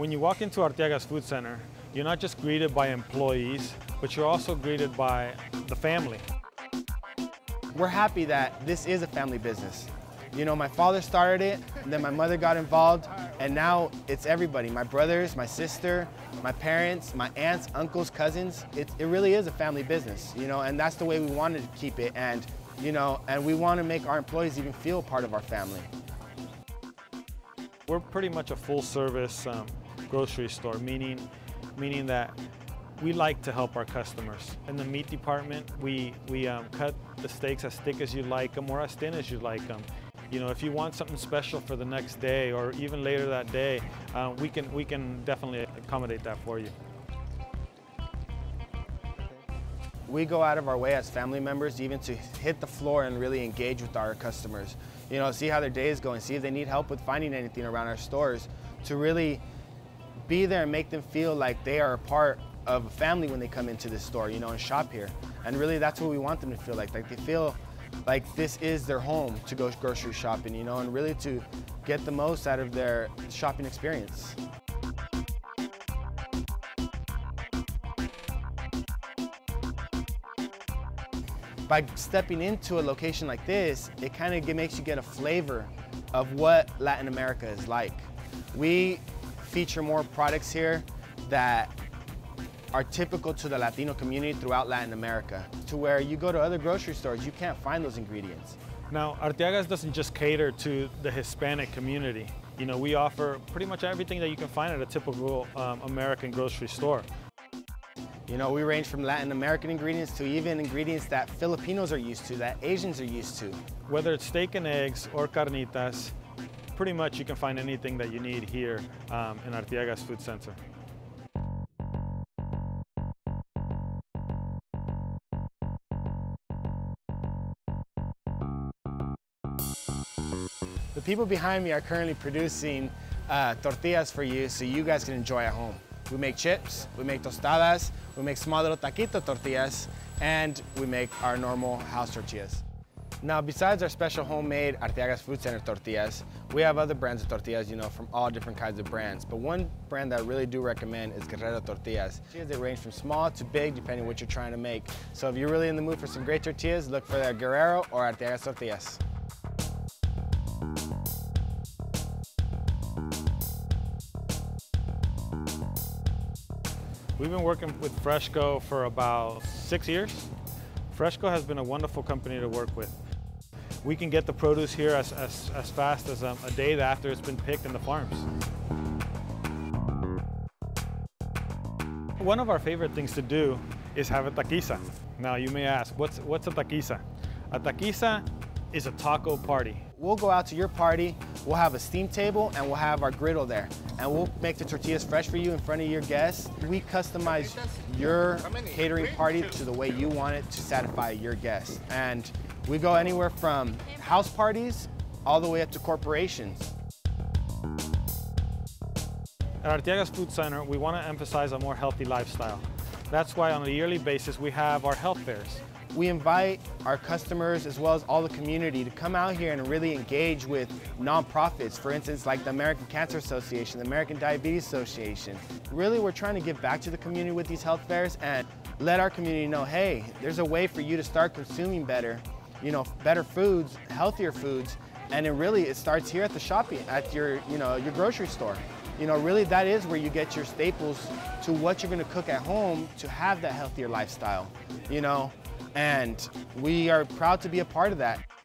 When you walk into Arteaga's Food Center, you're not just greeted by employees, but you're also greeted by the family. We're happy that this is a family business. You know, my father started it, and then my mother got involved, and now it's everybody. My brothers, my sister, my parents, my aunts, uncles, cousins. It really is a family business, you know, and that's the way we wanted to keep it. And, you know, and we want to make our employees even feel part of our family. We're pretty much a full-service grocery store, meaning that we like to help our customers. In the meat department, we cut the steaks as thick as you like them or as thin as you like them. You know, if you want something special for the next day or even later that day, we can definitely accommodate that for you. We go out of our way as family members even to hit the floor and really engage with our customers. You know, see how their day is going, see if they need help with finding anything around our stores, to really be there and make them feel like they are a part of a family when they come into this store, you know, and shop here. And really that's what we want them to feel like. Like they feel like this is their home to go grocery shopping, you know, and really to get the most out of their shopping experience. By stepping into a location like this, it kind of makes you get a flavor of what Latin America is like. We feature more products here that are typical to the Latino community throughout Latin America, to where you go to other grocery stores, you can't find those ingredients. Now, Arteaga's doesn't just cater to the Hispanic community. You know, we offer pretty much everything that you can find at a typical American grocery store. You know, we range from Latin American ingredients to even ingredients that Filipinos are used to, that Asians are used to. Whether it's steak and eggs or carnitas, pretty much you can find anything that you need here in Arteaga's Food Center. The people behind me are currently producing tortillas for you so you guys can enjoy at home. We make chips, we make tostadas, we make small little taquito tortillas, and we make our normal house tortillas. Now, besides our special homemade Arteaga's Food Center tortillas, we have other brands of tortillas, you know, from all different kinds of brands. But one brand that I really do recommend is Guerrero Tortillas. They range from small to big, depending on what you're trying to make. So if you're really in the mood for some great tortillas, look for their Guerrero or Arteaga's Tortillas. We've been working with Freshco for about 6 years. Freshco has been a wonderful company to work with. We can get the produce here as fast as a day after it's been picked in the farms. One of our favorite things to do is have a taquiza. Now you may ask, what's a taquiza? A taquiza is a taco party. We'll go out to your party, we'll have a steam table, and we'll have our griddle there. And we'll make the tortillas fresh for you in front of your guests. We customize your catering party to the way you want it to satisfy your guests. And we go anywhere from house parties all the way up to corporations. At Arteaga's Food Center, we want to emphasize a more healthy lifestyle. That's why on a yearly basis, we have our health fairs. We invite our customers as well as all the community to come out here and really engage with nonprofits, for instance, like the American Cancer Association, the American Diabetes Association. Really, we're trying to give back to the community with these health fairs and let our community know, hey, there's a way for you to start consuming better, you know, better foods, healthier foods, and it really, it starts here at the shopping, at your, you know, your grocery store. You know, really that is where you get your staples to what you're gonna cook at home to have that healthier lifestyle, you know? And we are proud to be a part of that.